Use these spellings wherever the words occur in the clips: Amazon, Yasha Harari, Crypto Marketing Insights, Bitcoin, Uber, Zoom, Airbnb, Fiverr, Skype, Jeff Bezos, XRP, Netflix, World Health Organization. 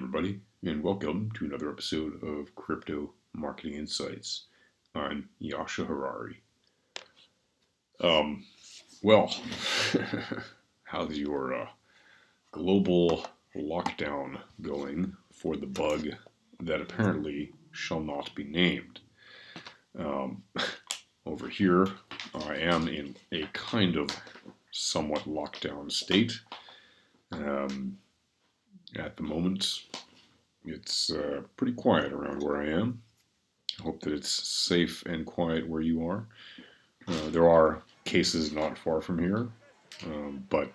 everybody, and welcome to another episode of Crypto Marketing Insights. I'm Yasha Harari. Well, how's your global lockdown going for the bug that apparently shall not be named? Over here, I am in a kind of somewhat lockdown state. At the moment, it's pretty quiet around where I am. I hope that it's safe and quiet where you are. There are cases not far from here, but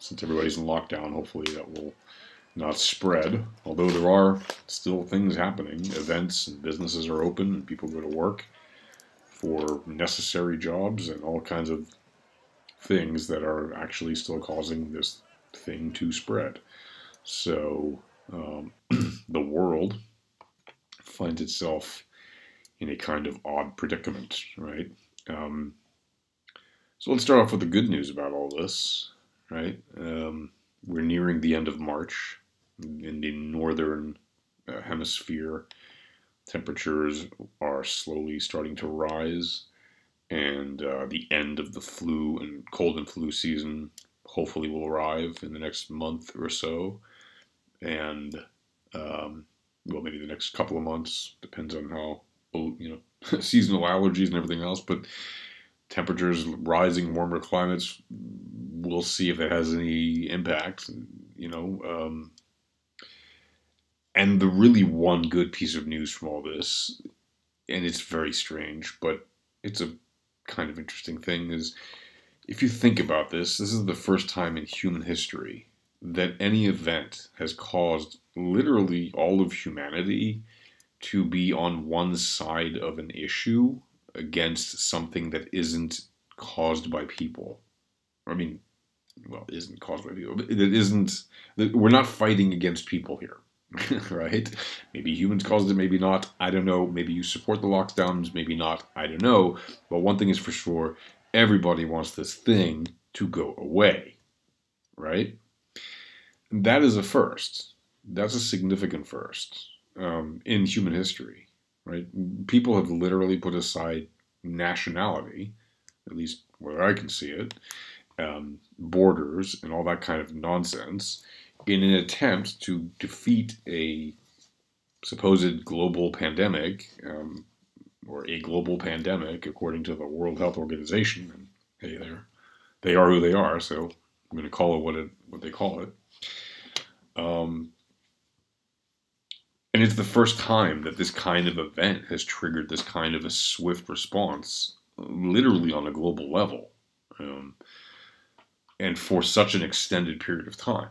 since everybody's in lockdown, hopefully that will not spread. Although there are still things happening. Events and businesses are open, and people go to work for necessary jobs and all kinds of things that are actually still causing this thing to spread. So the world finds itself in a kind of odd predicament, right? So let's start off with the good news about all this, right? We're nearing the end of March. In the northern hemisphere, temperatures are slowly starting to rise, and the end of the flu and cold and flu season hopefully will arrive in the next month or so, and well, maybe the next couple of months, depends on how, you know, seasonal allergies and everything else, but temperatures rising, warmer climates, we'll see if that has any impact, you know. And the really one good piece of news from all this, and it's very strange, but it's a kind of interesting thing, is if you think about this, this is the first time in human history that any event has caused literally all of humanity to be on one side of an issue against something that isn't caused by people. I mean, well, isn't caused by people. We're not fighting against people here, right? Maybe humans caused it, maybe not. I don't know. Maybe you support the lockdowns, maybe not. I don't know. But one thing is for sure, everybody wants this thing to go away, right? And that is a first. That's a significant first in human history, right? People have literally put aside nationality, at least where I can see it, borders and all that kind of nonsense, in an attempt to defeat a supposed global pandemic, or a global pandemic, according to the World Health Organization. And hey, they are who they are, so I'm going to call it what they call it. And it's the first time that this kind of event has triggered this kind of a swift response, literally on a global level, and for such an extended period of time.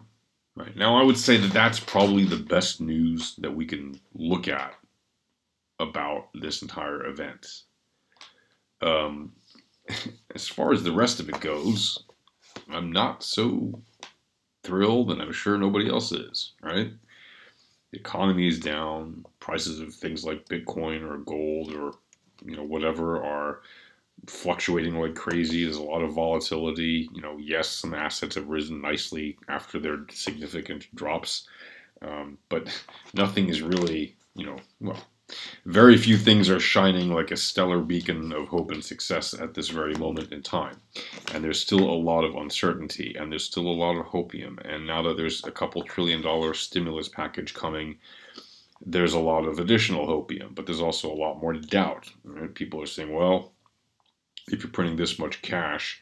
Right? Now, I would say that that's probably the best news that we can look at about this entire event. As far as the rest of it goes, I'm not so thrilled, and I'm sure nobody else is, right? The economy is down, prices of things like Bitcoin or gold or, you know, whatever are fluctuating like crazy. There's a lot of volatility. You know, yes, some assets have risen nicely after their significant drops, but nothing is really, you know, well, very few things are shining like a stellar beacon of hope and success at this very moment in time. And there's still a lot of uncertainty, and there's still a lot of hopium. And now that there's a $2 trillion stimulus package coming, there's a lot of additional hopium, but there's also a lot more doubt. Right? People are saying, well, if you're printing this much cash,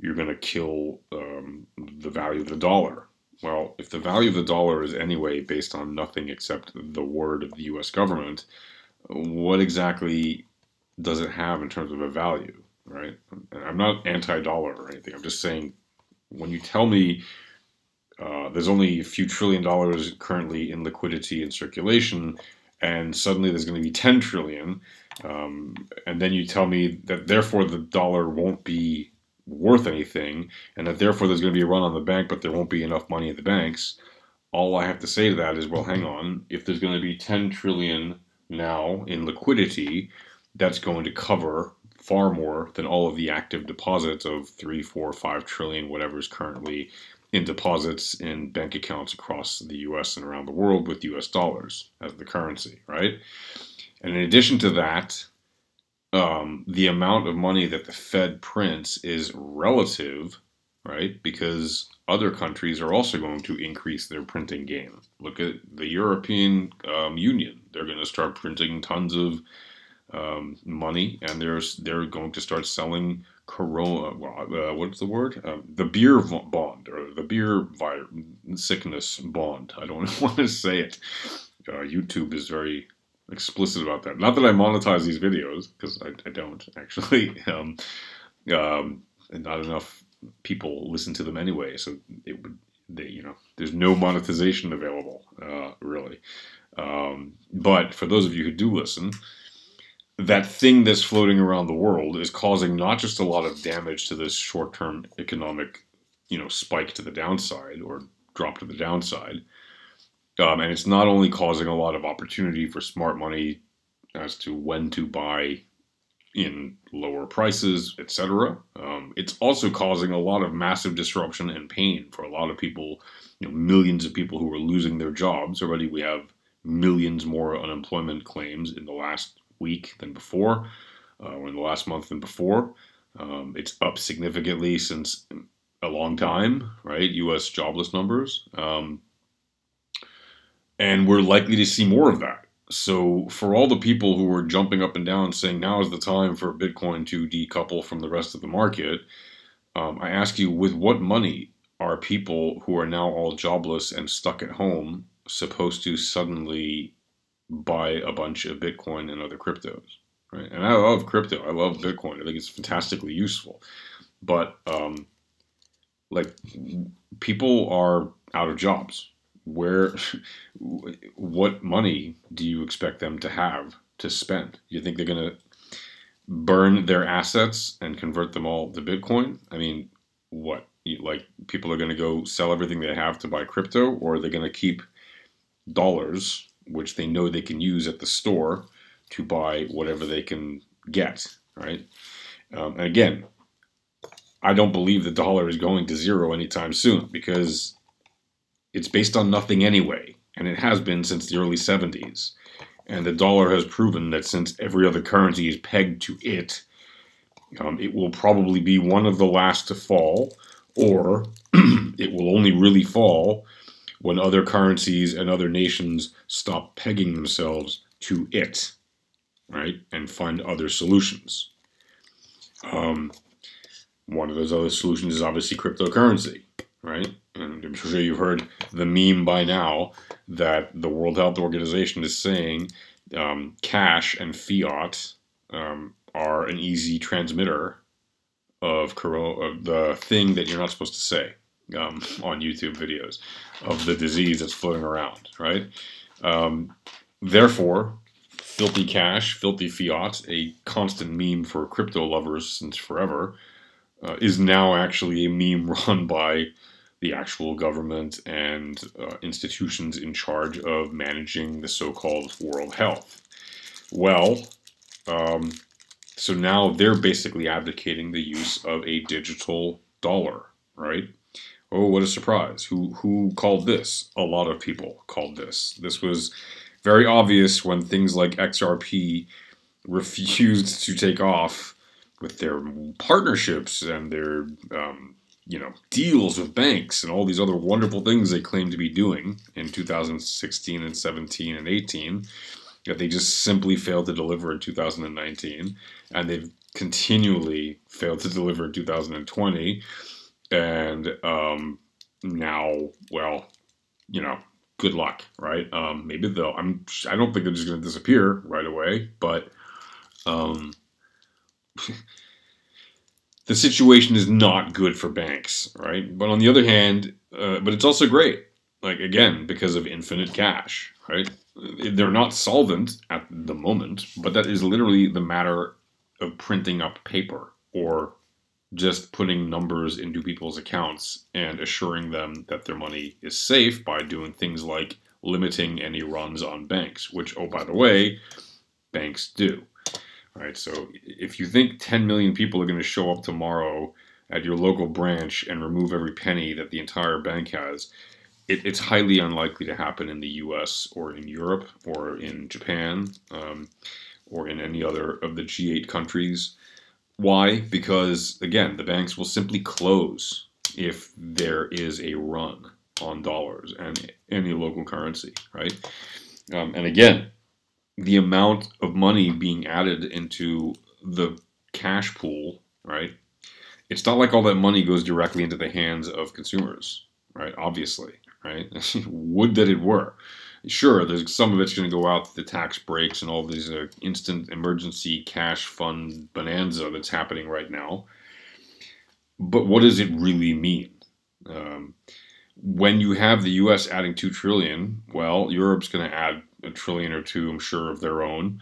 you're going to kill the value of the dollar. Well, if the value of the dollar is anyway based on nothing except the word of the U.S. government, what exactly does it have in terms of a value, right? I'm not anti-dollar or anything. I'm just saying, when you tell me there's only a few $trillion currently in liquidity and circulation, and suddenly there's going to be 10 trillion, and then you tell me that therefore the dollar won't be worth anything, and that therefore there's going to be a run on the bank, but there won't be enough money at the banks. All I have to say to that is, well, hang on, if there's going to be 10 trillion now in liquidity, that's going to cover far more than all of the active deposits of 3, 4, 5 trillion, whatever's currently in deposits in bank accounts across the US and around the world with US dollars as the currency, right? And in addition to that, the amount of money that the Fed prints is relative, right? Because other countries are also going to increase their printing game. Look at the European Union. They're going to start printing tons of money, and they're going to start selling Corona. What's the word? The beer bond, or the beer sickness bond. I don't want to say it. YouTube is very explicit about that. Not that I monetize these videos, because I don't actually. And not enough people listen to them anyway, so it would. You know, there's no monetization available, really. But for those of you who do listen, that thing that's floating around the world is causing not just a lot of damage to this short-term economic, you know, spike to the downside or drop to the downside. And it's not only causing a lot of opportunity for smart money as to when to buy in lower prices, etc. It's also causing a lot of massive disruption and pain for a lot of people, you know, millions of people who are losing their jobs. Already we have millions more unemployment claims in the last week than before, or in the last month than before. It's up significantly since a long time, right? U.S. jobless numbers. And we're likely to see more of that. So for all the people who were jumping up and down saying now is the time for Bitcoin to decouple from the rest of the market, I ask you, with what money are people who are now all jobless and stuck at home supposed to suddenly buy a bunch of Bitcoin and other cryptos, right? And I love crypto. I love Bitcoin. I think it's fantastically useful. But like, people are out of jobs. Where, what money do you expect them to have to spend? You think they're going to burn their assets and convert them all to Bitcoin? I mean, what? Like, people are going to go sell everything they have to buy crypto, or they're going to keep dollars, which they know they can use at the store to buy whatever they can get, right? And again, I don't believe the dollar is going to zero anytime soon, because it's based on nothing anyway, and it has been since the early 70s. And the dollar has proven that since every other currency is pegged to it, it will probably be one of the last to fall, or it will only really fall when other currencies and other nations stop pegging themselves to it, right? And find other solutions. One of those other solutions is obviously cryptocurrency, right? And I'm sure you've heard the meme by now that the World Health Organization is saying cash and fiat are an easy transmitter of the thing that you're not supposed to say. On YouTube videos of the disease that's floating around, right? Therefore, filthy cash, filthy fiat, a constant meme for crypto lovers since forever, is now actually a meme run by the actual government and institutions in charge of managing the so-called world health. Well, so now they're basically advocating the use of a digital dollar, right? Oh, what a surprise. Who called this? A lot of people called this. This was very obvious when things like XRP refused to take off with their partnerships and their, you know, deals with banks and all these other wonderful things they claimed to be doing in 2016 and 17 and 18, that they just simply failed to deliver in 2019. And they've continually failed to deliver in 2020. And now, well, you know, good luck, right? Maybe they'll, I don't think they're just going to disappear right away, but the situation is not good for banks, right? But on the other hand, but it's also great, like, again, because of infinite cash, right? They're not solvent at the moment, but that is literally the matter of printing up paper, or just putting numbers into people's accounts and assuring them that their money is safe by doing things like limiting any runs on banks, which, oh, by the way, banks do. All right, so if you think 10 million people are going to show up tomorrow at your local branch and remove every penny that the entire bank has, it's highly unlikely to happen in the US or in Europe or in Japan or in any other of the G8 countries. Why? Because, again, the banks will simply close if there is a run on dollars and any local currency, right? And again, the amount of money being added into the cash pool, right? It's not like all that money goes directly into the hands of consumers, right? Obviously, right? Would that it were. Sure, there's some of it's going to go out to the tax breaks and all these instant emergency cash fund bonanza that's happening right now. But what does it really mean? When you have the U.S. adding $2 trillion, well, Europe's going to add $1 trillion or $2 trillion, I'm sure, of their own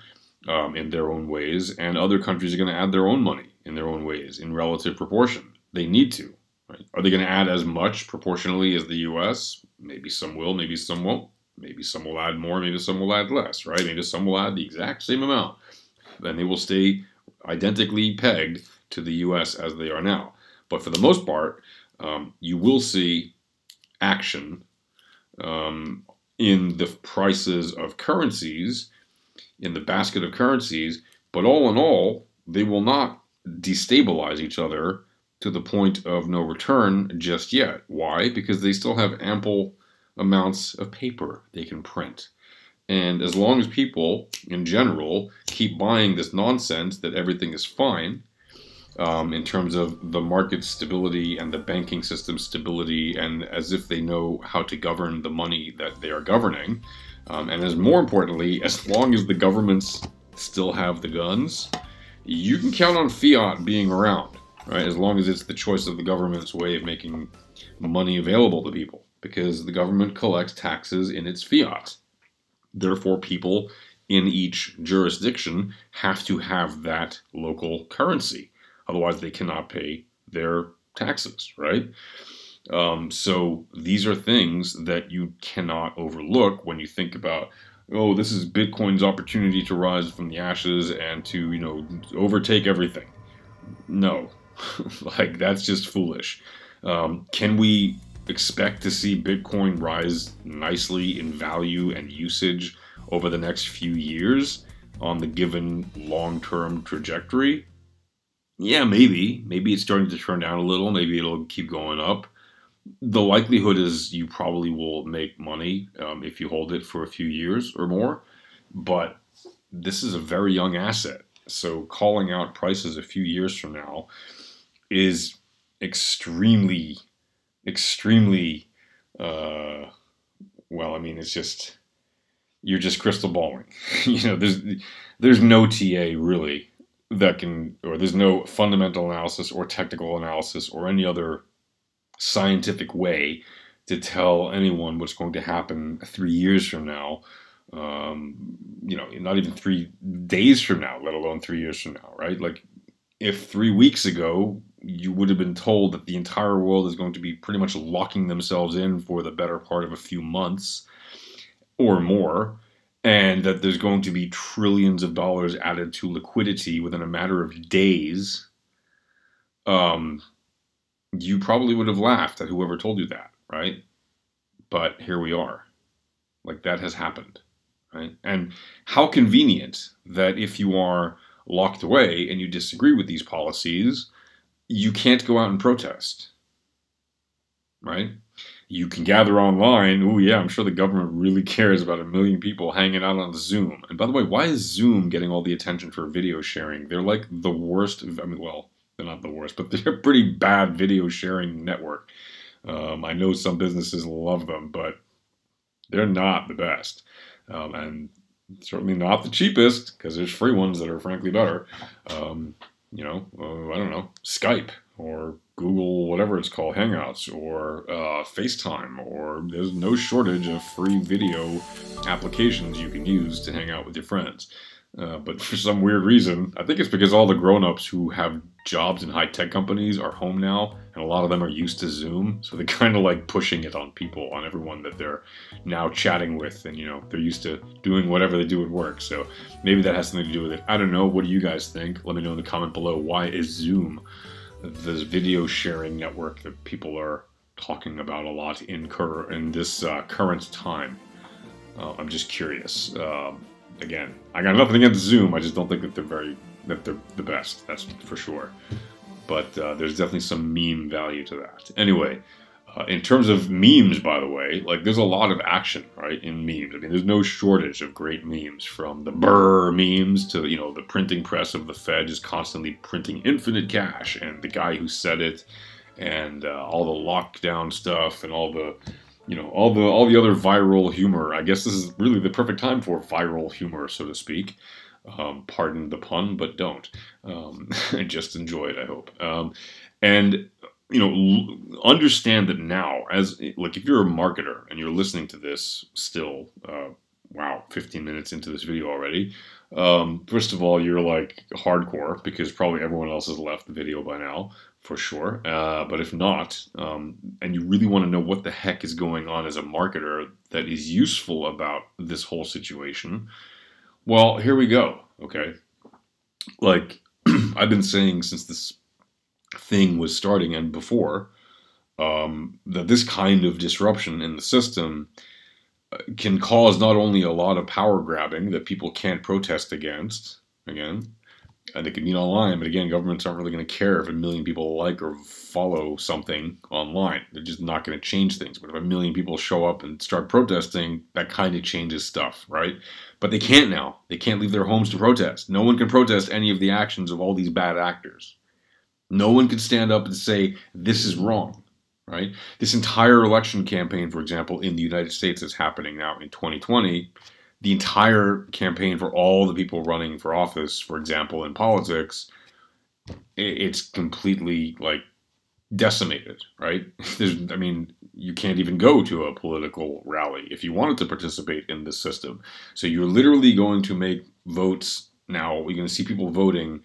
in their own ways, and other countries are going to add their own money in their own ways in relative proportion. They need to. Right? Are they going to add as much proportionally as the U.S.? Maybe some will, maybe some won't. Maybe some will add more, maybe some will add less, right? Maybe some will add the exact same amount. Then they will stay identically pegged to the U.S. as they are now. But for the most part, you will see action in the prices of currencies, in the basket of currencies, but all in all, they will not destabilize each other to the point of no return just yet. Why? Because they still have ample amounts of paper they can print. And as long as people, in general, keep buying this nonsense that everything is fine, in terms of the market stability and the banking system stability, and as if they know how to govern the money that they are governing, and as more importantly, as long as the governments still have the guns, you can count on fiat being around, right? As long as it's the choice of the government's way of making money available to people, because the government collects taxes in its fiat. Therefore, people in each jurisdiction have to have that local currency. Otherwise, they cannot pay their taxes, right? So these are things that you cannot overlook when you think about, oh, this is Bitcoin's opportunity to rise from the ashes and to, you know, overtake everything. No, like that's just foolish. Can we expect to see Bitcoin rise nicely in value and usage over the next few years on the given long-term trajectory? Yeah, maybe. Maybe it's starting to turn down a little. Maybe it'll keep going up. The likelihood is you probably will make money if you hold it for a few years or more. But this is a very young asset. So calling out prices a few years from now is extremely, extremely, well, I mean, it's just, you're just crystal balling. You know, there's no TA really. That can, or there's no fundamental analysis or technical analysis or any other scientific way to tell anyone what's going to happen 3 years from now, you know, not even 3 days from now, let alone 3 years from now, right? Like if 3 weeks ago, you would have been told that the entire world is going to be pretty much locking themselves in for the better part of a few months or more, and that there's going to be trillions of dollars added to liquidity within a matter of days, you probably would have laughed at whoever told you that, right? But here we are. Like, that has happened, right? And how convenient that if you are locked away and you disagree with these policies, you can't go out and protest, right? You can gather online. Oh, yeah, I'm sure the government really cares about 1 million people hanging out on Zoom. And by the way, why is Zoom getting all the attention for video sharing? They're like the worst. I mean, well, they're not the worst, but they're a pretty bad video sharing network. I know some businesses love them, but they're not the best. And certainly not the cheapest, because there's free ones that are frankly better. You know, I don't know, Skype or Google, whatever it's called, Hangouts, or FaceTime, or there's no shortage of free video applications you can use to hang out with your friends. But for some weird reason, I think it's because all the grown-ups who have jobs in high-tech companies are home now, and a lot of them are used to Zoom, so they're kind of like pushing it on people, on everyone that they're now chatting with, and you know, they're used to doing whatever they do at work, so maybe that has something to do with it. I don't know, what do you guys think? Let me know in the comment below, why is Zoom this video sharing network that people are talking about a lot in this current time. I'm just curious. Again, I got nothing against Zoom. I just don't think that they're the best. That's for sure. But there's definitely some meme value to that. Anyway, in terms of memes, by the way, like there's a lot of action, right, in memes. I mean, there's no shortage of great memes, from the Burr memes to, you know, the printing press of the Fed is constantly printing infinite cash, and the guy who said it, and all the lockdown stuff, and all the, you know, all the other viral humor. I guess this is really the perfect time for viral humor, so to speak. Pardon the pun, but don't. Just enjoy it, I hope. And, you know, understand that now, as like if you're a marketer and you're listening to this still, wow, 15 minutes into this video already. First of all, you're like hardcore, because probably everyone else has left the video by now, for sure. But if not, and you really want to know what the heck is going on as a marketer that is useful about this whole situation, well, here we go. Okay. Like I've been saying since this thing was starting and before, that this kind of disruption in the system can cause not only a lot of power grabbing that people can't protest against, again, and they can meet online, but again, governments aren't really going to care if 1 million people like or follow something online. They're just not going to change things. But if 1 million people show up and start protesting, that kind of changes stuff, right? But they can't now. They can't leave their homes to protest. No one can protest any of the actions of all these bad actors. No one can stand up and say, this is wrong. Right? This entire election campaign, for example, in the United States is happening now in 2020. The entire campaign for all the people running for office, for example, in politics, it's completely like decimated, right? I mean, you can't even go to a political rally if you wanted to participate in this system. So you're literally going to make votes now. You're going to see people voting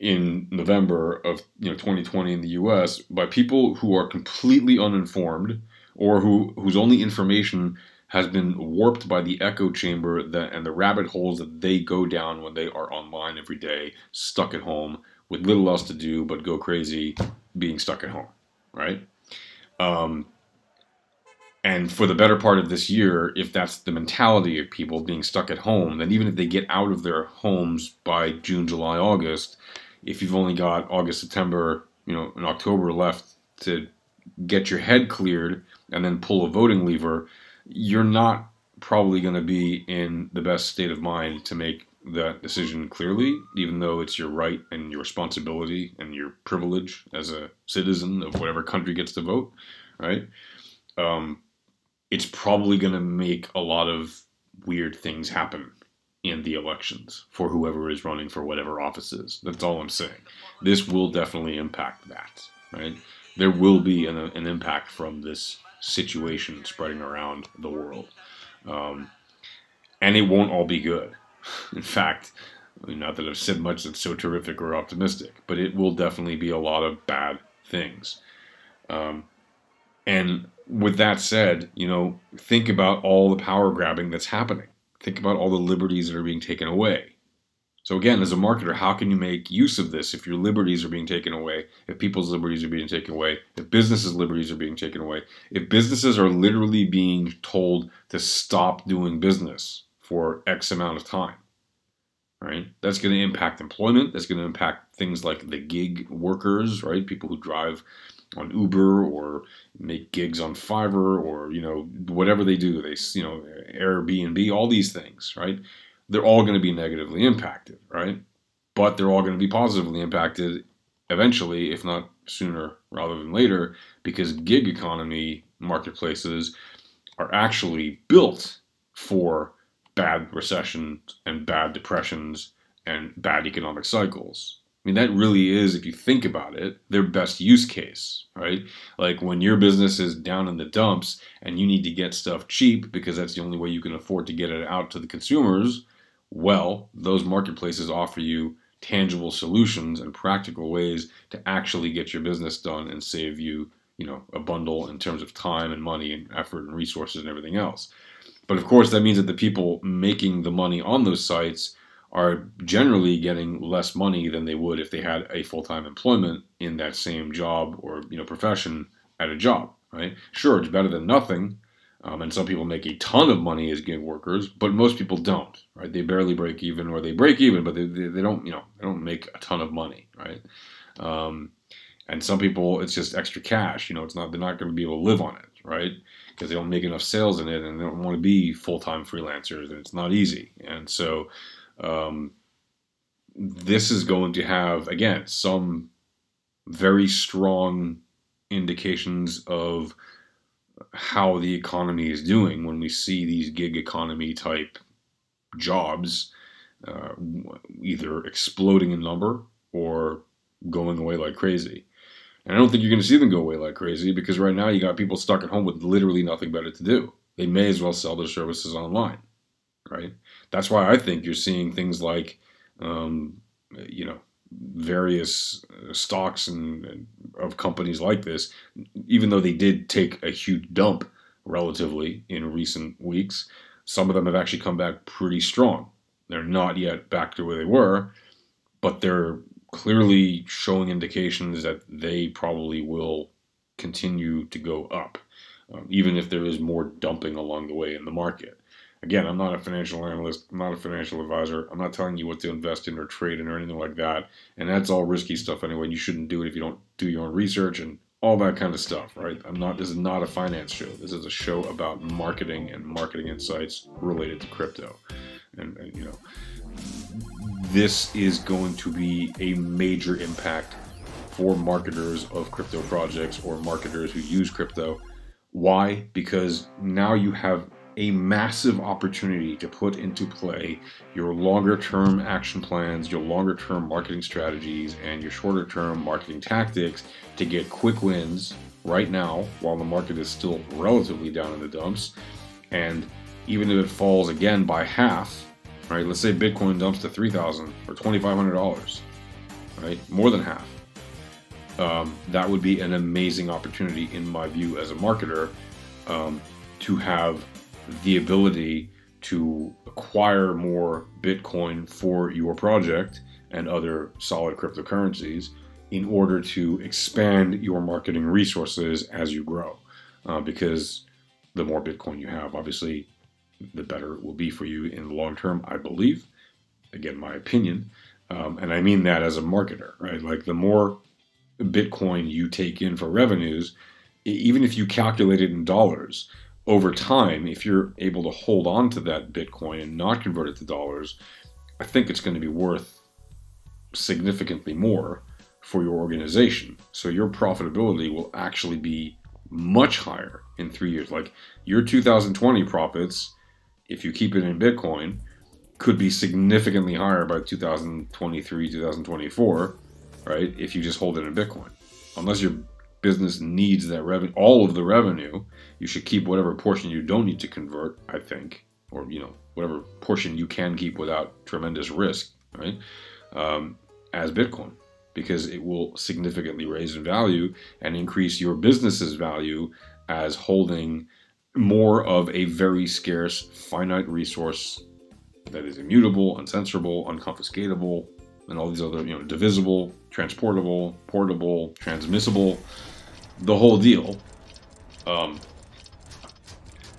in November of 2020 in the US by people who are completely uninformed, or whose only information has been warped by the echo chamber and the rabbit holes that they go down when they are online every day, stuck at home with little else to do but go crazy being stuck at home, right? And for the better part of this year, if that's the mentality of people being stuck at home, then even if they get out of their homes by June, July, August, if you've only got August, September, and October left to get your head cleared and then pull a voting lever, you're not probably going to be in the best state of mind to make that decision clearly, even though it's your right and your responsibility and your privilege as a citizen of whatever country gets to vote, right? It's probably going to make a lot of weird things happen in the elections for whoever is running for whatever offices. That's all I'm saying. This will definitely impact that, right? There will be an impact from this situation spreading around the world. And it won't all be good. In fact, not that I've said much that's so terrific or optimistic, but it will definitely be a lot of bad things. And with that said, think about all the power grabbing that's happening. Think about all the liberties that are being taken away. So again, as a marketer, how can you make use of this if your liberties are being taken away, if people's liberties are being taken away, if businesses' liberties are being taken away, if businesses are literally being told to stop doing business for X amount of time, right? That's going to impact employment. That's going to impact things like the gig workers, right? People who drive on Uber or make gigs on Fiverr, or, whatever they do, they, Airbnb, all these things, right? They're all going to be negatively impacted, right? But they're all going to be positively impacted eventually, if not sooner rather than later, because gig economy marketplaces are actually built for bad recessions and bad depressions and bad economic cycles. I mean, that really is, if you think about it, their best use case, right? Like when your business is down in the dumps and you need to get stuff cheap because that's the only way you can afford to get it out to the consumers, well, those marketplaces offer you tangible solutions and practical ways to actually get your business done and save you, a bundle in terms of time and money and effort and resources and everything else. But of course, that means that the people making the money on those sites are generally getting less money than they would if they had a full-time employment in that same job or, you know, profession at a job, right? Sure, it's better than nothing, and some people make a ton of money as gig workers, but most people don't, right? They barely break even, or they break even, but they don't, you know, they don't make a ton of money, right? And some people, it's just extra cash, you know, it's not, they're not going to be able to live on it, right? Because they don't make enough sales in it, and they don't want to be full-time freelancers, and it's not easy. And so this is going to have, again, some very strong indications of how the economy is doing when we see these gig economy type jobs either exploding in number or going away like crazy. And I don't think you're going to see them go away like crazy, because right now you got people stuck at home with literally nothing better to do. They may as well sell their services online, right? That's why I think you're seeing things like, you know, various stocks and of companies like this, even though they did take a huge dump relatively in recent weeks, some of them have actually come back pretty strong. They're not yet back to where they were, but they're clearly showing indications that they probably will continue to go up, even if there is more dumping along the way in the market. Again, I'm not a financial analyst, I'm not a financial advisor, I'm not telling you what to invest in or trade in or anything like that, and that's all risky stuff anyway. You shouldn't do it if you don't do your own research and all that kind of stuff, right? I'm not, this is not a finance show, this is a show about marketing and marketing insights related to crypto. And you know, this is going to be a major impact for marketers of crypto projects or marketers who use crypto. Why? Because now you have a massive opportunity to put into play your longer-term action plans, your longer-term marketing strategies, and your shorter-term marketing tactics to get quick wins right now while the market is still relatively down in the dumps. And even if it falls again by half, right? Let's say Bitcoin dumps to $3,000 or $2,500, right? More than half. That would be an amazing opportunity, in my view, as a marketer, to have the ability to acquire more Bitcoin for your project and other solid cryptocurrencies in order to expand your marketing resources as you grow. Because the more Bitcoin you have, obviously, the better it will be for you in the long term, I believe. Again, my opinion. And I mean that as a marketer, right? Like, the more Bitcoin you take in for revenues, even if you calculate it in dollars, over time, if you're able to hold on to that Bitcoin and not convert it to dollars, I think it's going to be worth significantly more for your organization. So your profitability will actually be much higher in 3 years. Like, your 2020 profits, if you keep it in Bitcoin, could be significantly higher by 2023, 2024, right? If you just hold it in Bitcoin. Unless you're business needs that revenue, all of the revenue, you should keep whatever portion you don't need to convert, I think, or, you know, whatever portion you can keep without tremendous risk, right? As Bitcoin, because it will significantly raise in value and increase your business's value as holding more of a very scarce, finite resource that is immutable, uncensorable, unconfiscatable, and all these other, you know, divisible, transportable, portable, transmissible, the whole deal.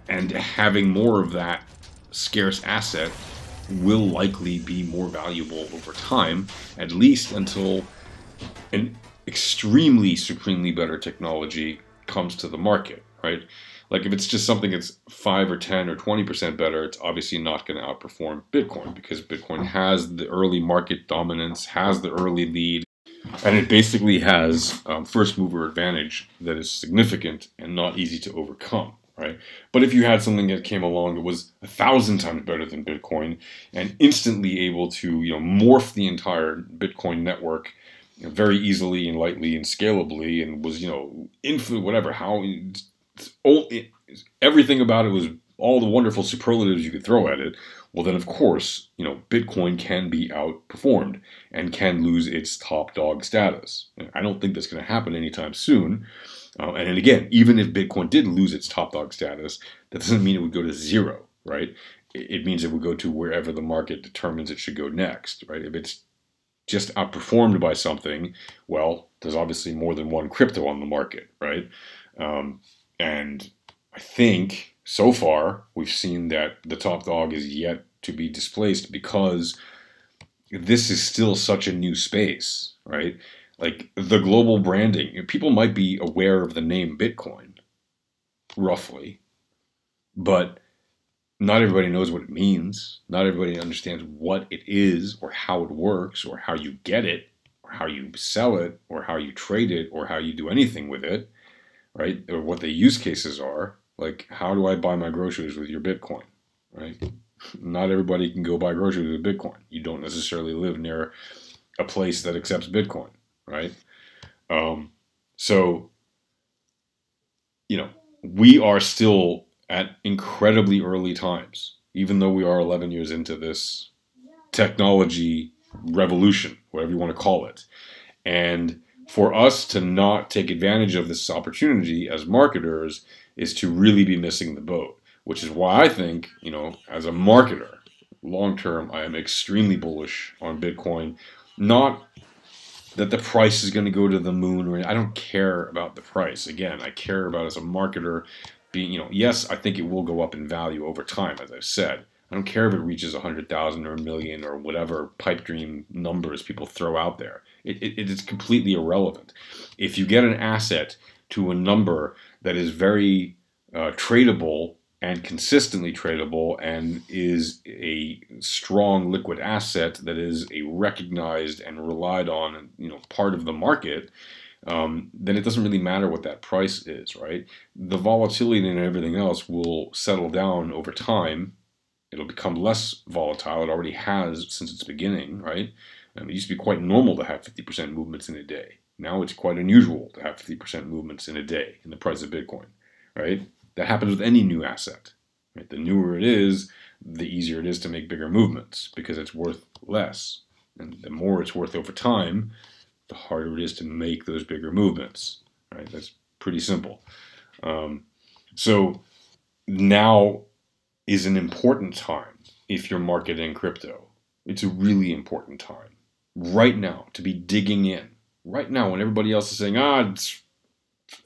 And having more of that scarce asset will likely be more valuable over time, at least until an extremely, supremely better technology comes to the market, right? Like, if it's just something that's 5 or 10 or 20% better, it's obviously not going to outperform Bitcoin, because Bitcoin has the early market dominance, has the early lead, and it basically has first mover advantage that is significant and not easy to overcome, right? But if you had something that came along that was 1,000 times better than Bitcoin and instantly able to, you know, morph the entire Bitcoin network very easily and lightly and scalably, and was, you know, infinite, whatever, how... everything about it was all the wonderful superlatives you could throw at it, well, then, of course, you know, Bitcoin can be outperformed and can lose its top dog status. And I don't think that's going to happen anytime soon. And again, even if Bitcoin did lose its top dog status, that doesn't mean it would go to zero, right? it means it will go to wherever the market determines it should go next, right? If it's just outperformed by something, well, there's obviously more than one crypto on the market, right? And I think so far we've seen that the top dog is yet to be displaced because this is still such a new space, right? Like the global branding, people might be aware of the name Bitcoin, roughly, but not everybody knows what it means. Not everybody understands what it is or how it works or how you get it or how you sell it or how you trade it or how you do anything with it, right? Or what the use cases are. Like, how do I buy my groceries with your Bitcoin, right? Not everybody can go buy groceries with Bitcoin. You don't necessarily live near a place that accepts Bitcoin, right? So, you know, we are still at incredibly early times, even though we are 11 years into this technology revolution, whatever you want to call it. And for us to not take advantage of this opportunity as marketers is to really be missing the boat, which is why I think, you know, as a marketer, long-term, I am extremely bullish on Bitcoin. Not that the price is going to go to the moon, or I don't care about the price. Again, I care about as a marketer being, you know, yes, I think it will go up in value over time, as I've said. I don't care if it reaches 100,000 or a million or whatever pipe dream numbers people throw out there. It is completely irrelevant. If you get an asset to a number that is very tradable and consistently tradable and is a strong liquid asset that is a recognized and relied on, you know, part of the market, then it doesn't really matter what that price is, right? The volatility and everything else will settle down over time. It'll become less volatile. It already has since its beginning, right? And it used to be quite normal to have 50% movements in a day. Now it's quite unusual to have 50% movements in a day in the price of Bitcoin, right? That happens with any new asset, right? The newer it is, the easier it is to make bigger movements because it's worth less. And the more it's worth over time, the harder it is to make those bigger movements, right? That's pretty simple. So now is an important time if you're marketing crypto. It's a really important time right now to be digging in. Right now, when everybody else is saying,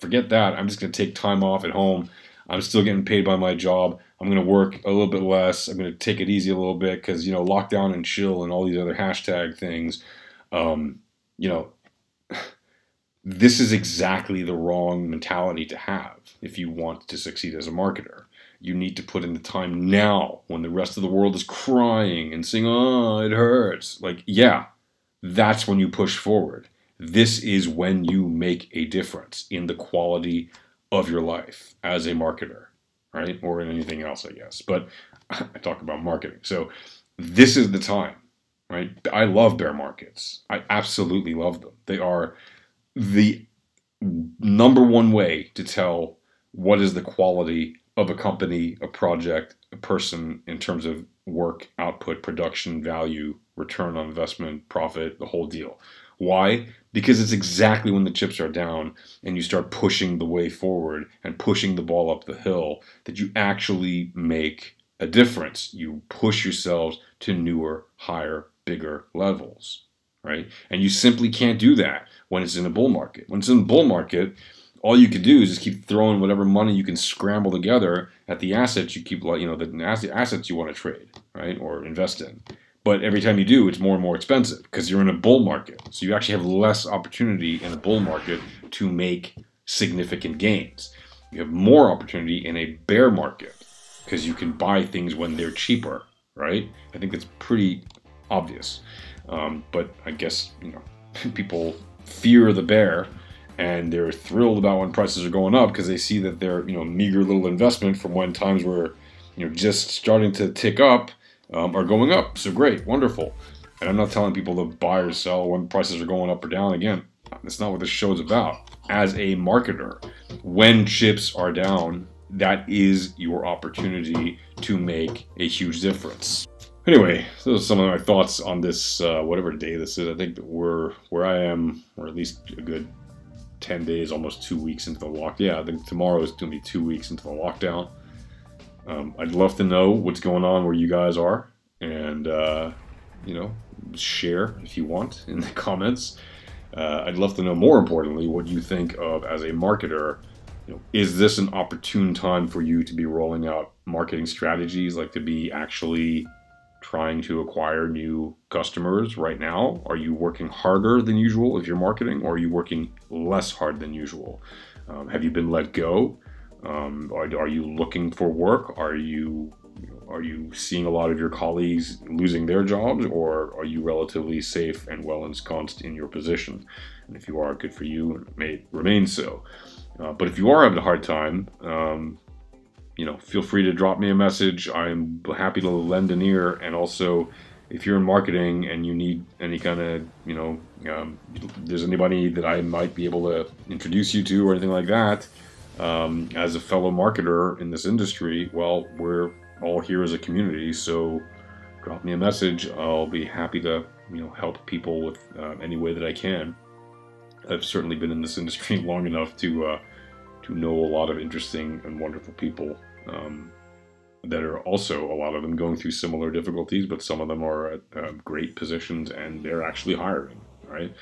forget that, I'm just going to take time off at home. I'm still getting paid by my job. I'm going to work a little bit less. I'm going to take it easy a little bit because, you know, lockdown and chill and all these other hashtag things. You know, this is exactly the wrong mentality to have if you want to succeed as a marketer. You need to put in the time now when the rest of the world is crying and saying, oh, it hurts. Like, yeah, that's when you push forward. This is when you make a difference in the quality of your life as a marketer, right? Or in anything else, I guess. But I talk about marketing. So this is the time, right? I love bear markets. I absolutely love them. They are the #1 way to tell what is the quality of a company, a project, a person in terms of work, output, production, value, return on investment, profit, the whole deal. Why? Because it's exactly when the chips are down and you start pushing the way forward and pushing the ball up the hill that you actually make a difference. You push yourselves to newer, higher, bigger levels, right? And you simply can't do that when it's in a bull market. When it's in a bull market, all you can do is just keep throwing whatever money you can scramble together at the assets you keep, you know, the assets you want to trade, right, or invest in. But every time you do, it's more and more expensive because you're in a bull market. So you actually have less opportunity in a bull market to make significant gains. You have more opportunity in a bear market because you can buy things when they're cheaper, right? I think that's pretty obvious. But I guess, you know, people fear the bear and they're thrilled about when prices are going up because they see that their, you know, meager little investment from when times were, you know, just starting to tick up are going up. So great, wonderful. And I'm not telling people to buy or sell when prices are going up or down. Again, that's not what this show's about. As a marketer, when chips are down, that is your opportunity to make a huge difference. Anyway, those are some of my thoughts on this, whatever day this is. I think that we're where I am, or at least a good 10 days, almost 2 weeks into the lockdown. Yeah, I think tomorrow is going to be 2 weeks into the lockdown. I'd love to know what's going on where you guys are, and you know, share if you want in the comments. I'd love to know, more importantly, what you think of, as a marketer, you know, is this an opportune time for you to be rolling out marketing strategies, like to be actually trying to acquire new customers right now? Are you working harder than usual if you're marketing, or are you working less hard than usual? Have you been let go? Are you looking for work? Are you seeing a lot of your colleagues losing their jobs, or are you relatively safe and well ensconced in your position? And if you are, good for you, and it may remain so. But if you are having a hard time, you know, feel free to drop me a message. I'm happy to lend an ear. And also, if you're in marketing and you need any kind of, you know, there's anybody that I might be able to introduce you to or anything like that, as a fellow marketer in this industry, well, we're all here as a community, so drop me a message. I'll be happy to, you know, help people with any way that I can. I've certainly been in this industry long enough to know a lot of interesting and wonderful people that are also, a lot of them, going through similar difficulties, but some of them are at great positions and they're actually hiring, right?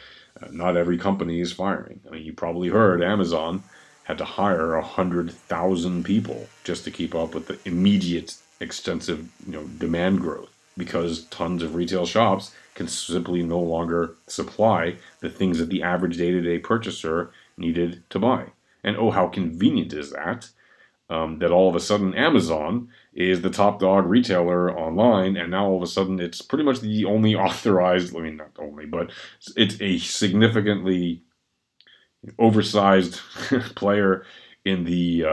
Not every company is firing. I mean, you probably heard Amazon had to hire 100,000 people just to keep up with the immediate extensive, you know, demand growth, because tons of retail shops can simply no longer supply the things that the average day-to-day purchaser needed to buy. And oh, how convenient is that, that all of a sudden Amazon is the top dog retailer online, and now all of a sudden it's pretty much the only authorized, I mean, not only, but it's a significantly oversized player in the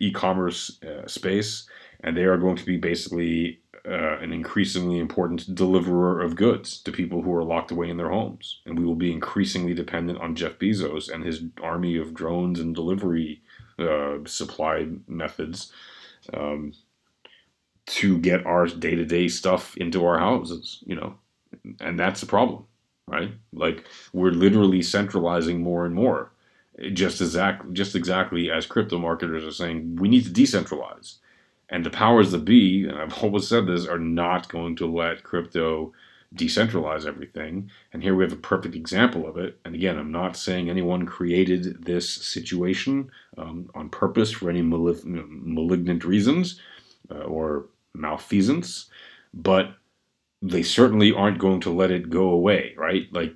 e-commerce space, and they are going to be basically an increasingly important deliverer of goods to people who are locked away in their homes. And we will be increasingly dependent on Jeff Bezos and his army of drones and delivery supply methods to get our day-to-day stuff into our houses, you know, and that's a problem, right? Like, we're literally centralizing more and more. Just exactly as crypto marketers are saying, we need to decentralize. And the powers that be, and I've always said this, are not going to let crypto decentralize everything. And here we have a perfect example of it. And again, I'm not saying anyone created this situation on purpose for any malignant reasons or malfeasance, but they certainly aren't going to let it go away, right? Like,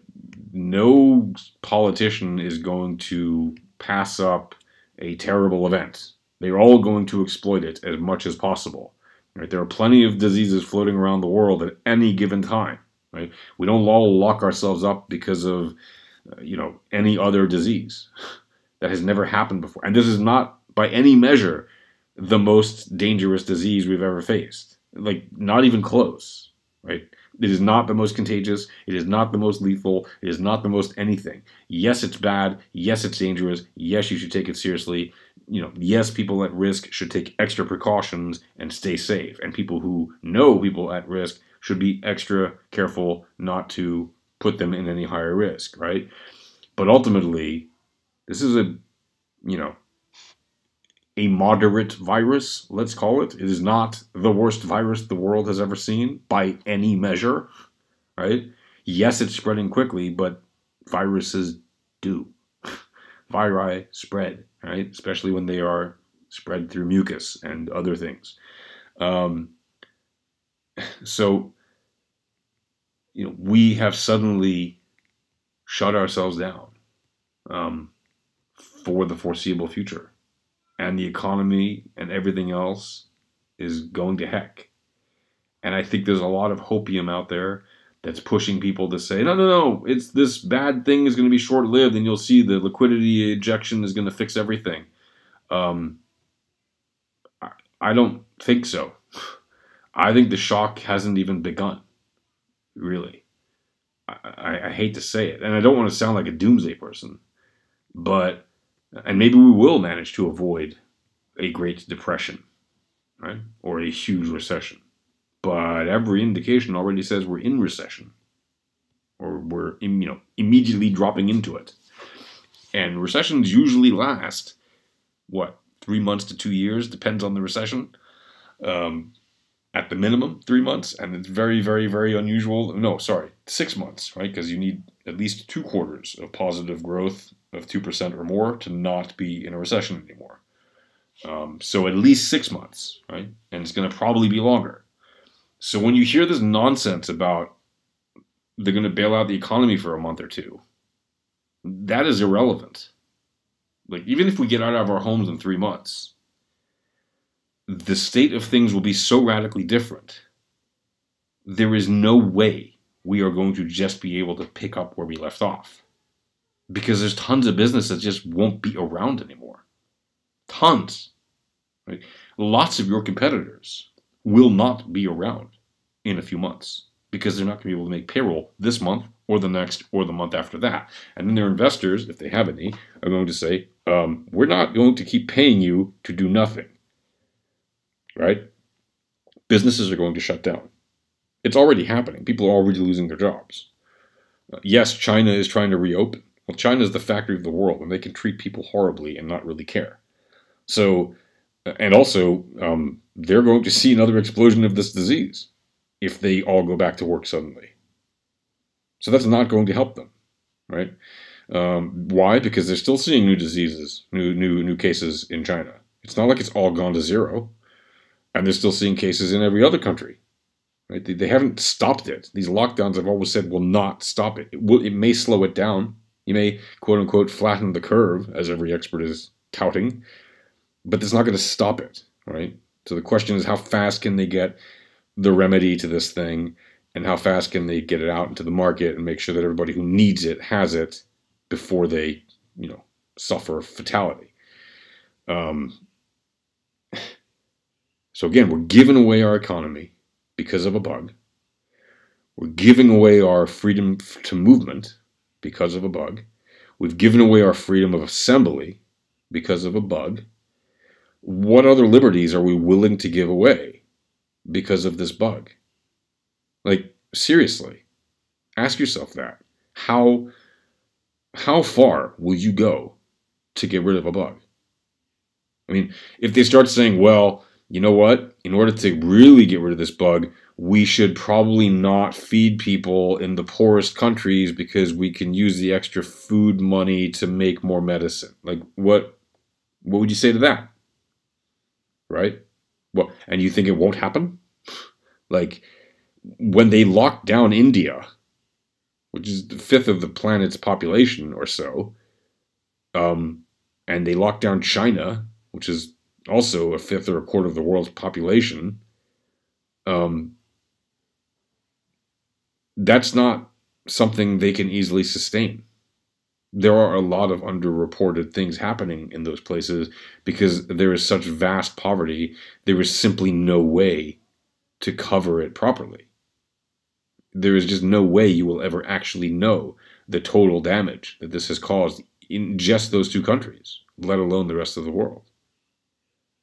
no politician is going to pass up a terrible event. They're all going to exploit it as much as possible, right? There are plenty of diseases floating around the world at any given time, right? We don't all lock ourselves up because of, you know, any other disease. That has never happened before. And this is not, by any measure, the most dangerous disease we've ever faced. Like, not even close. Right? It is not the most contagious. It is not the most lethal. It is not the most anything. Yes, it's bad. Yes, it's dangerous. Yes, you should take it seriously. You know, yes, people at risk should take extra precautions and stay safe. And people who know people at risk should be extra careful not to put them in any higher risk, right? But ultimately, this is a, you know, a moderate virus, let's call it. It is not the worst virus the world has ever seen by any measure, right? Yes, it's spreading quickly, but viruses do. Viri spread, right? Especially when they are spread through mucus and other things. So, you know, we have suddenly shut ourselves down for the foreseeable future. And the economy and everything else is going to heck. And I think there's a lot of hopium out there that's pushing people to say, no, no, no, it's this bad thing is going to be short-lived, and you'll see the liquidity injection is going to fix everything. I don't think so. I think the shock hasn't even begun, really. I hate to say it, and I don't want to sound like a doomsday person, but... And maybe we will manage to avoid a Great Depression, right? Or a huge recession. But every indication already says we're in recession, or we're, you know, immediately dropping into it. And recessions usually last, what, 3 months to 2 years? Depends on the recession. at the minimum 3 months, and it's very, very, very unusual. No, sorry, 6 months, right? Because you need at least 2 quarters of positive growth of 2% or more to not be in a recession anymore. So at least 6 months, right? And it's going to probably be longer. So when you hear this nonsense about they're going to bail out the economy for a month or two, that is irrelevant. Like, even if we get out of our homes in 3 months, the state of things will be so radically different. There is no way we are going to just be able to pick up where we left off, because there's tons of business that just won't be around anymore. Tons. Right? Lots of your competitors will not be around in a few months because they're not going to be able to make payroll this month or the next or the month after that. And then their investors, if they have any, are going to say, we're not going to keep paying you to do nothing. Right? Businesses are going to shut down. It's already happening. People are already losing their jobs. Yes, China is trying to reopen. Well, China is the factory of the world, and they can treat people horribly and not really care. So, and also, they're going to see another explosion of this disease if they all go back to work suddenly. So that's not going to help them, right? Why? Because they're still seeing new diseases, new cases in China. It's not like it's all gone to zero. And they're still seeing cases in every other country. Right? They haven't stopped it. These lockdowns, I've always said, will not stop it. It may slow it down. You may, quote unquote, flatten the curve, as every expert is touting, but that's not going to stop it. Right? So the question is, how fast can they get the remedy to this thing, and how fast can they get it out into the market and make sure that everybody who needs it has it before they, you know, suffer fatality. So again, we're giving away our economy because of a bug. We're giving away our freedom to movement because of a bug. We've given away our freedom of assembly because of a bug. What other liberties are we willing to give away because of this bug? Like, seriously, ask yourself that. How far will you go to get rid of a bug? I mean, if they start saying, well, you know what? In order to really get rid of this bug, we should probably not feed people in the poorest countries because we can use the extra food money to make more medicine. Like, what would you say to that? Right? Well, and you think it won't happen? Like, when they locked down India, which is the fifth of the planet's population or so, and they locked down China, which is also a fifth or a quarter of the world's population, that's not something they can easily sustain. There are a lot of underreported things happening in those places because there is such vast poverty, there is simply no way to cover it properly. There is just no way you will ever actually know the total damage that this has caused in just those two countries, let alone the rest of the world.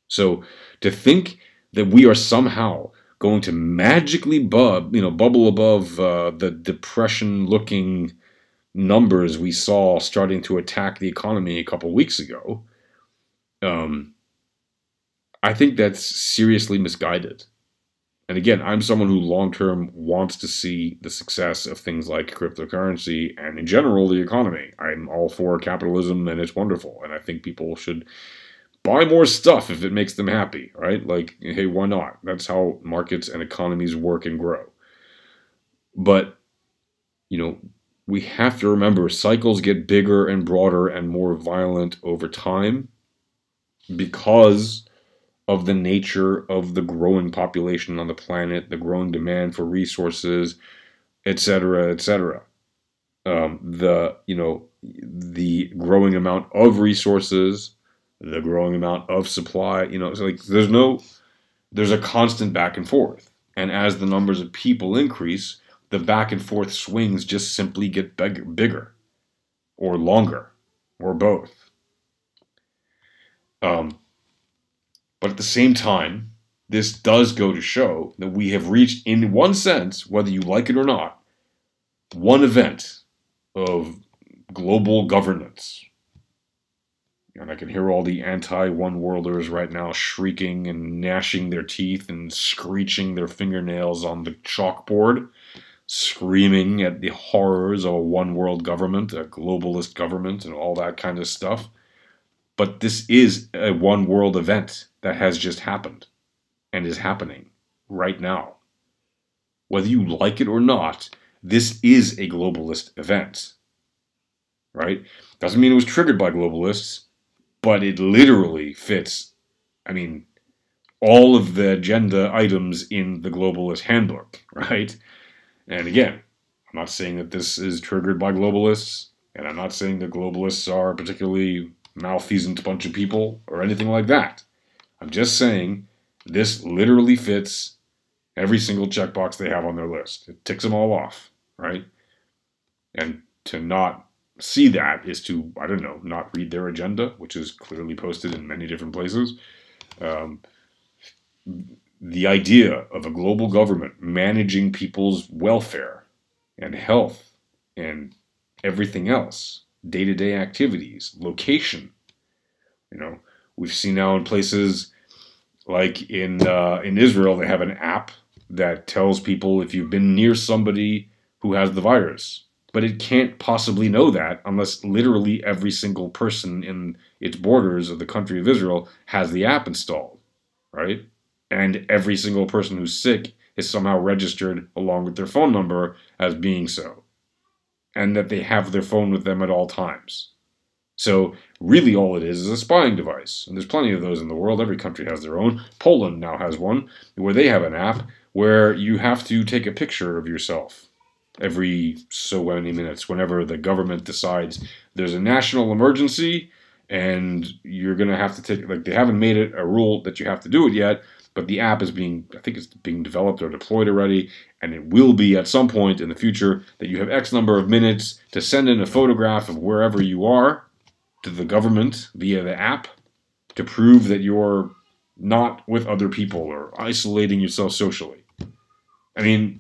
So to think that we are somehow going to magically bubble above the depression-looking numbers we saw starting to attack the economy a couple weeks ago, I think that's seriously misguided. And again, I'm someone who long-term wants to see the success of things like cryptocurrency and, in general, the economy. I'm all for capitalism, and it's wonderful, and I think people should buy more stuff if it makes them happy, right? Like, hey, why not? That's how markets and economies work and grow. But, you know, we have to remember cycles get bigger and broader and more violent over time because of the nature of the growing population on the planet, the growing demand for resources, et cetera, et cetera. The growing amount of resources, the growing amount of supply, you know, so like there's a constant back and forth. And as the numbers of people increase, the back and forth swings just simply get bigger or longer or both. But at the same time, this does go to show that we have reached, in one sense, whether you like it or not, one event of global governance. And I can hear all the anti-one-worlders right now shrieking and gnashing their teeth and screeching their fingernails on the chalkboard, screaming at the horrors of a one-world government, a globalist government, and all that kind of stuff. But this is a one-world event that has just happened and is happening right now. Whether you like it or not, this is a globalist event, right? Doesn't mean it was triggered by globalists, but it literally fits, I mean, all of the agenda items in the globalist handbook, right? And again, I'm not saying that this is triggered by globalists, and I'm not saying that globalists are a particularly malfeasant bunch of people or anything like that. I'm just saying this literally fits every single checkbox they have on their list. It ticks them all off, right? And to not see that is to, I don't know, not read their agenda, which is clearly posted in many different places. The idea of a global government managing people's welfare and health and everything else, day-to-day activities, location. You know, we've seen now in places like in Israel, they have an app that tells people if you've been near somebody who has the virus. But it can't possibly know that unless literally every single person in its borders of the country of Israel has the app installed, right? And every single person who's sick is somehow registered along with their phone number as being so. And that they have their phone with them at all times. So really all it is a spying device. And there's plenty of those in the world. Every country has their own. Poland now has one where they have an app where you have to take a picture of yourself every so many minutes, whenever the government decides there's a national emergency and you're going to have to take, like, they haven't made it a rule that you have to do it yet, but the app is being, I think it's being developed or deployed already, and it will be at some point in the future that you have X number of minutes to send in a photograph of wherever you are to the government via the app to prove that you're not with other people or isolating yourself socially. I mean,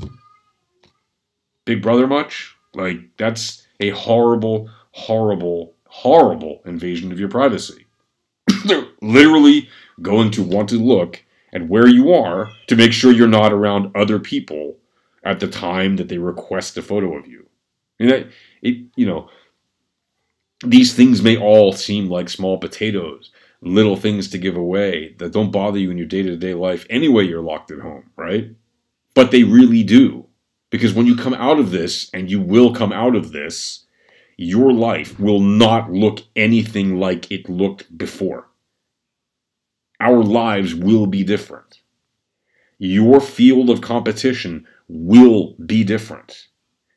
Big Brother much? Like, that's a horrible, horrible, horrible invasion of your privacy. They're literally going to want to look at where you are to make sure you're not around other people at the time that they request a photo of you. And that, you know, these things may all seem like small potatoes, little things to give away that don't bother you in your day-to-day life anyway you're locked at home, right? But they really do. Because when you come out of this, and you will come out of this, your life will not look anything like it looked before. Our lives will be different. Your field of competition will be different.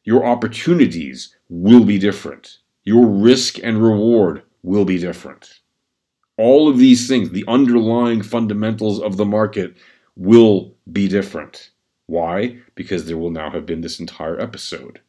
Your opportunities will be different. Your risk and reward will be different. All of these things, the underlying fundamentals of the market, will be different. Why? Because there will now have been this entire episode.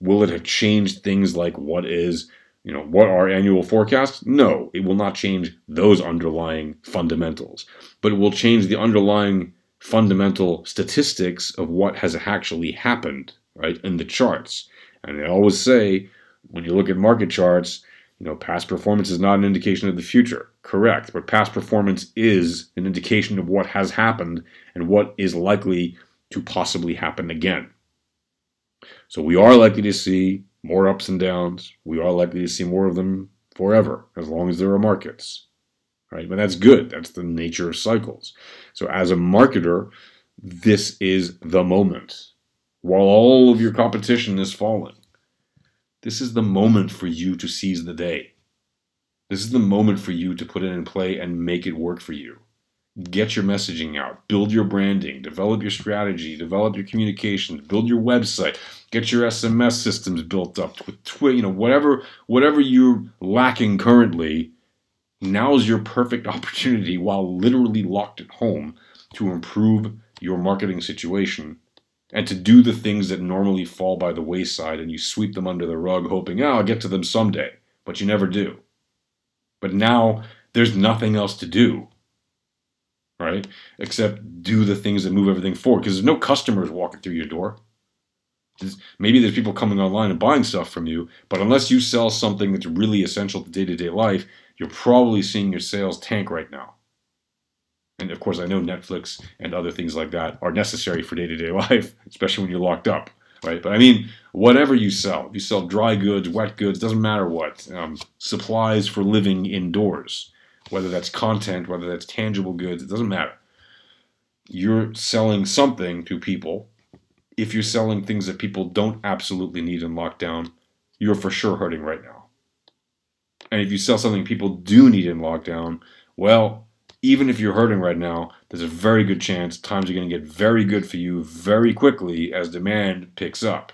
Will it have changed things like what is, you know, what are annual forecasts? No, it will not change those underlying fundamentals. But it will change the underlying fundamental statistics of what has actually happened, right, in the charts. And they always say, when you look at market charts, you know, past performance is not an indication of the future. Correct. But past performance is an indication of what has happened and what is likely to possibly happen again. So we are likely to see more ups and downs. We are likely to see more of them forever, as long as there are markets, right? But that's good. That's the nature of cycles. So as a marketer, this is the moment. While all of your competition is falling, this is the moment for you to seize the day. This is the moment for you to put it in play and make it work for you. Get your messaging out, build your branding, develop your strategy, develop your communications, build your website, get your SMS systems built up with Twitter, you know, whatever you're lacking currently, now is your perfect opportunity while literally locked at home to improve your marketing situation and to do the things that normally fall by the wayside and you sweep them under the rug hoping, oh, I'll get to them someday, but you never do. But now there's nothing else to do. Right? Except do the things that move everything forward, because there's no customers walking through your door. Maybe there's people coming online and buying stuff from you, but unless you sell something that's really essential to day-to-day life, you're probably seeing your sales tank right now. And of course, I know Netflix and other things like that are necessary for day-to-day life, especially when you're locked up, right? But I mean, whatever you sell, if you sell dry goods, wet goods, doesn't matter what, supplies for living indoors, whether that's content, whether that's tangible goods, it doesn't matter. You're selling something to people. If you're selling things that people don't absolutely need in lockdown, you're for sure hurting right now. And if you sell something people do need in lockdown, well, even if you're hurting right now, there's a very good chance times are going to get very good for you very quickly as demand picks up,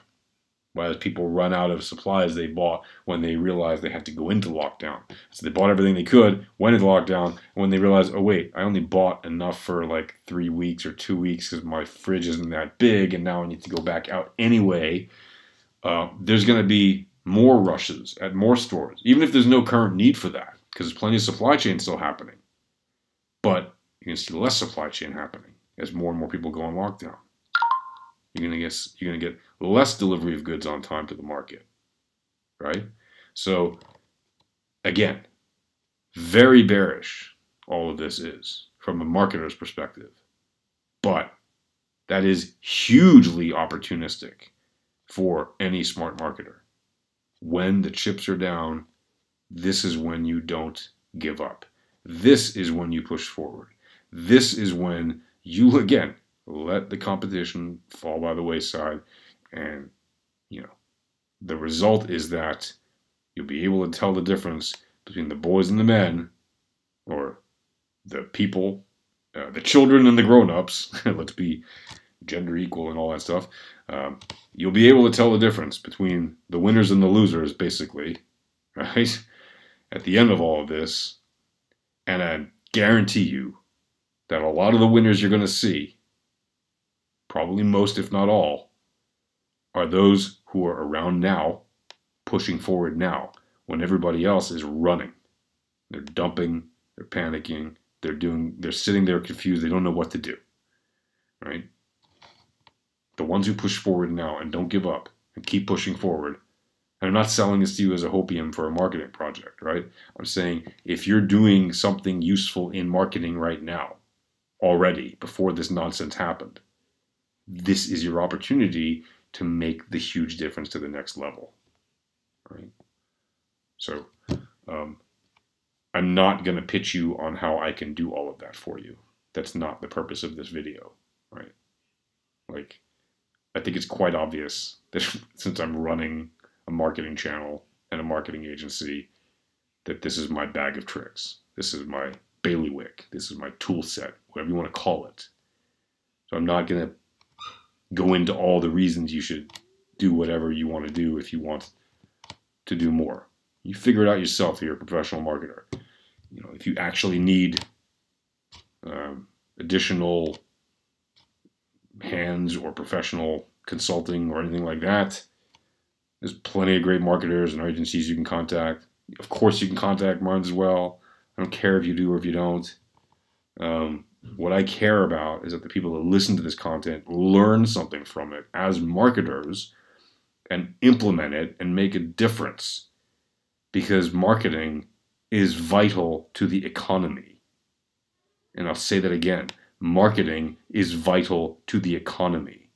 as people run out of supplies they bought when they realized they had to go into lockdown. So they bought everything they could, went into lockdown, and when they realized, oh wait, I only bought enough for like 3 weeks or 2 weeks because my fridge isn't that big, and now I need to go back out anyway. There's going to be more rushes at more stores, even if there's no current need for that, because there's plenty of supply chain still happening. But you're going to see less supply chain happening as more and more people go on lockdown. You're going to get less delivery of goods on time to the market, right? So, again, very bearish all of this is from a marketer's perspective. But that is hugely opportunistic for any smart marketer. When the chips are down, this is when you don't give up. This is when you push forward. This is when you, again, let the competition fall by the wayside, and you know the result is that you'll be able to tell the difference between the boys and the men, or the people, the children and the grown-ups. Let's be gender equal and all that stuff. You'll be able to tell the difference between the winners and the losers, basically, right? At the end of all of this, and I guarantee you that a lot of the winners you're going to see, probably most if not all, are those who are around now, pushing forward now, when everybody else is running. They're dumping, they're panicking, they're sitting there confused, they don't know what to do, right? The ones who push forward now and don't give up and keep pushing forward, and I'm not selling this to you as a hopium for a marketing project, right? I'm saying if you're doing something useful in marketing right now, already, before this nonsense happened, this is your opportunity to make the huge difference to the next level, right? So I'm not going to pitch you on how I can do all of that for you. That's not the purpose of this video, right? Like, I think it's quite obvious that since I'm running a marketing channel and a marketing agency, that this is my bag of tricks. This is my bailiwick. This is my tool set, whatever you want to call it. So I'm not going to go into all the reasons you should do whatever you want to do if you want to do more. You figure it out yourself if you're a professional marketer. You know, if you actually need additional hands or professional consulting or anything like that, there's plenty of great marketers and agencies you can contact. Of course, you can contact mine as well. I don't care if you do or if you don't. What I care about is that the people that listen to this content learn something from it as marketers and implement it and make a difference, because marketing is vital to the economy. And I'll say that again, marketing is vital to the economy,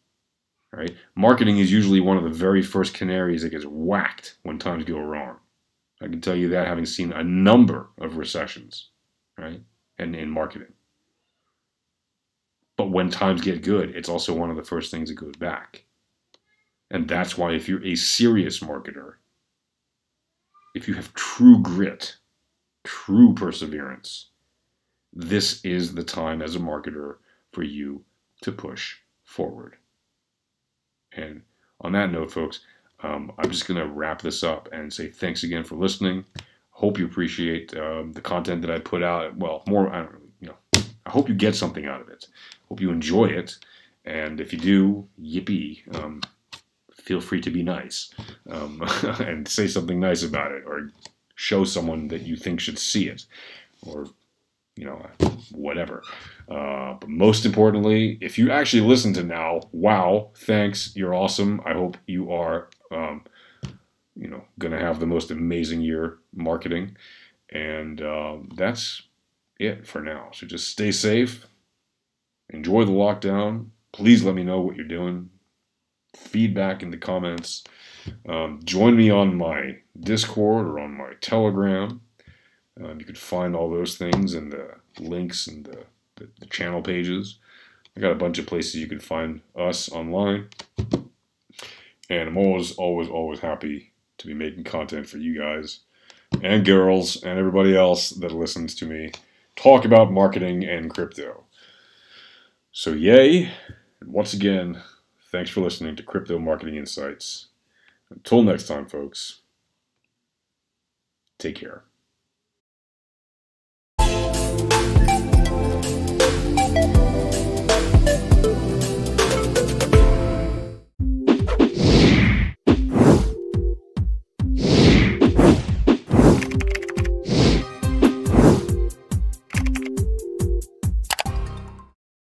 right? Marketing is usually one of the very first canaries that gets whacked when times go wrong. I can tell you that, having seen a number of recessions, right? And in marketing. But when times get good, it's also one of the first things that goes back. And that's why if you're a serious marketer, if you have true grit, true perseverance, this is the time as a marketer for you to push forward. And on that note, folks, I'm just going to wrap this up and say thanks again for listening. Hope you appreciate the content that I put out. Well, more, I don't really, you know, I hope you get something out of it. Hope you enjoy it, and if you do, yippee, feel free to be nice and say something nice about it, or show someone that you think should see it, or, you know, whatever. But most importantly, if you actually listen to now, wow, thanks, you're awesome. I hope you are, you know, going to have the most amazing year marketing. And that's it for now. So just stay safe. Enjoy the lockdown. Please let me know what you're doing. Feedback in the comments. Join me on my Discord or on my Telegram. You can find all those things in the links and the channel pages. I got a bunch of places you can find us online. And I'm always happy to be making content for you guys and girls and everybody else that listens to me talk about marketing and crypto. So yay. And once again, thanks for listening to Crypto Marketing Insights. Until next time, folks, take care.